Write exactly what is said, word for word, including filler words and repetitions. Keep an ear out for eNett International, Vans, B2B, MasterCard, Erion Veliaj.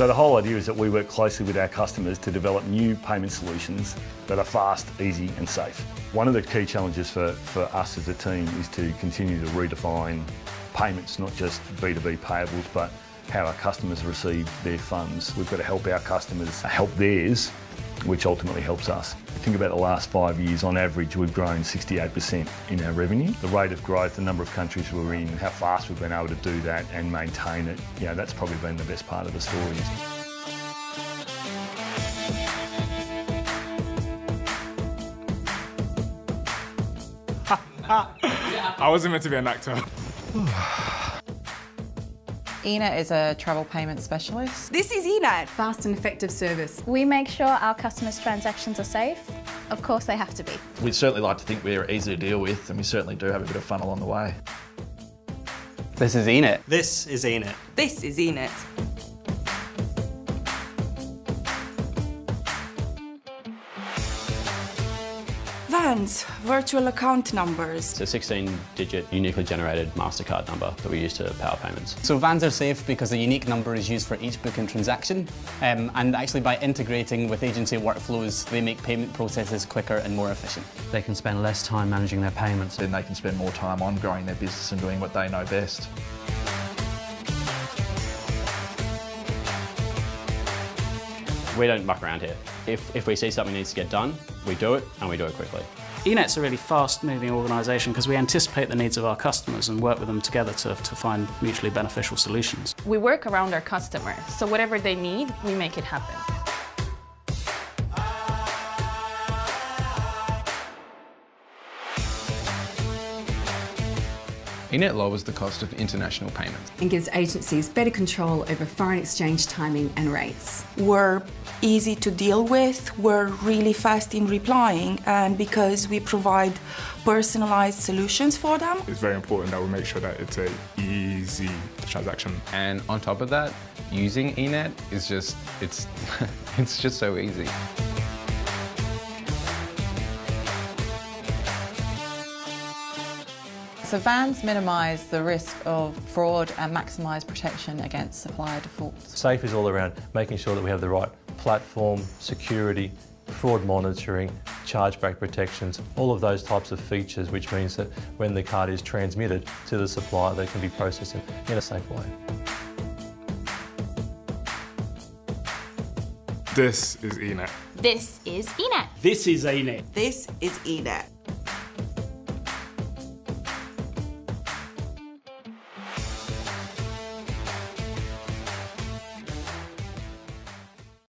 So the whole idea is that we work closely with our customers to develop new payment solutions that are fast, easy and safe. One of the key challenges for, for us as a team is to continue to redefine payments, not just B two B payables, but how our customers receive their funds. We've got to help our customers help theirs, which ultimately helps us. Think about the last five years, on average, we've grown sixty-eight percent in our revenue. The rate of growth, the number of countries we're in, how fast we've been able to do that and maintain it, you know, that's probably been the best part of the story. I wasn't meant to be an actor. eNett is a travel payment specialist. This is eNett. Fast and effective service. We make sure our customers' transactions are safe. Of course they have to be. We'd certainly like to think we're easy to deal with, and we certainly do have a bit of fun along the way. This is eNett. This is eNett. This is eNett. Vans, virtual account numbers. It's a sixteen digit uniquely generated MasterCard number that we use to power payments. So Vans are safe because a unique number is used for each booking transaction, um, and actually by integrating with agency workflows, they make payment processes quicker and more efficient. They can spend less time managing their payments. Then they can spend more time on growing their business and doing what they know best. We don't muck around here. If, if we see something needs to get done, we do it, and we do it quickly. eNett's a really fast-moving organisation because we anticipate the needs of our customers and work with them together to, to find mutually beneficial solutions. We work around our customers, so whatever they need, we make it happen. eNett lowers the cost of international payments and gives agencies better control over foreign exchange timing and rates. We're easy to deal with, we're really fast in replying, and because we provide personalised solutions for them. It's very important that we make sure that it's an easy transaction. And on top of that, using eNett is just, it's, it's just so easy. So Vans minimise the risk of fraud and maximise protection against supplier defaults. Safe is all around making sure that we have the right platform, security, fraud monitoring, chargeback protections, all of those types of features, which means that when the card is transmitted to the supplier, they can be processed in a safe way. This is eNett. This is eNett. This is eNett. This is eNett.